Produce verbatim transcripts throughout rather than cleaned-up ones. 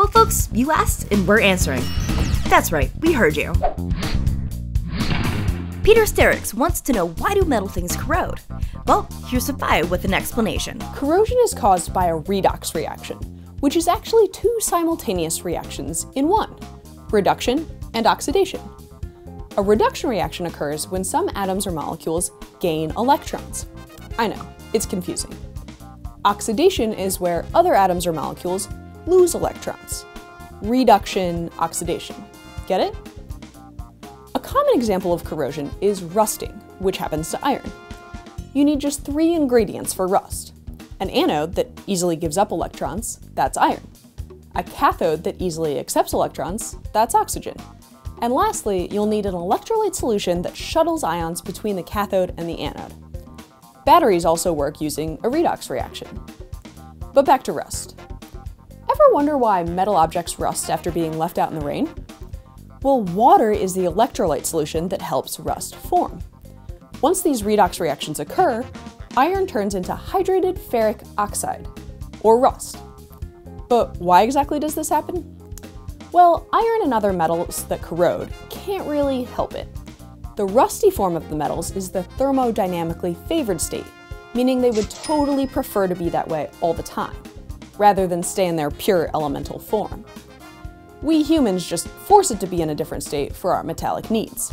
Well, folks, you asked and we're answering. That's right, we heard you. Peter Sterckx wants to know, why do metal things corrode? Well, here's Sophia with an explanation. Corrosion is caused by a redox reaction, which is actually two simultaneous reactions in one, reduction and oxidation. A reduction reaction occurs when some atoms or molecules gain electrons. I know, it's confusing. Oxidation is where other atoms or molecules lose electrons. Reduction, oxidation. Get it? A common example of corrosion is rusting, which happens to iron. You need just three ingredients for rust. An anode that easily gives up electrons, that's iron. A cathode that easily accepts electrons, that's oxygen. And lastly, you'll need an electrolyte solution that shuttles ions between the cathode and the anode. Batteries also work using a redox reaction. But back to rust. Ever wonder why metal objects rust after being left out in the rain? Well, water is the electrolyte solution that helps rust form. Once these redox reactions occur, iron turns into hydrated ferric oxide, or rust. But why exactly does this happen? Well, iron and other metals that corrode can't really help it. The rusty form of the metals is the thermodynamically favored state, meaning they would totally prefer to be that way all the time, rather than stay in their pure elemental form. We humans just force it to be in a different state for our metallic needs.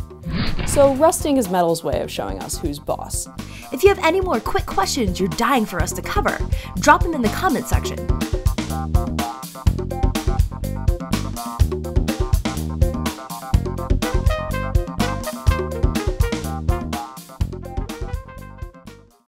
So rusting is metal's way of showing us who's boss. If you have any more quick questions you're dying for us to cover, drop them in the comment section.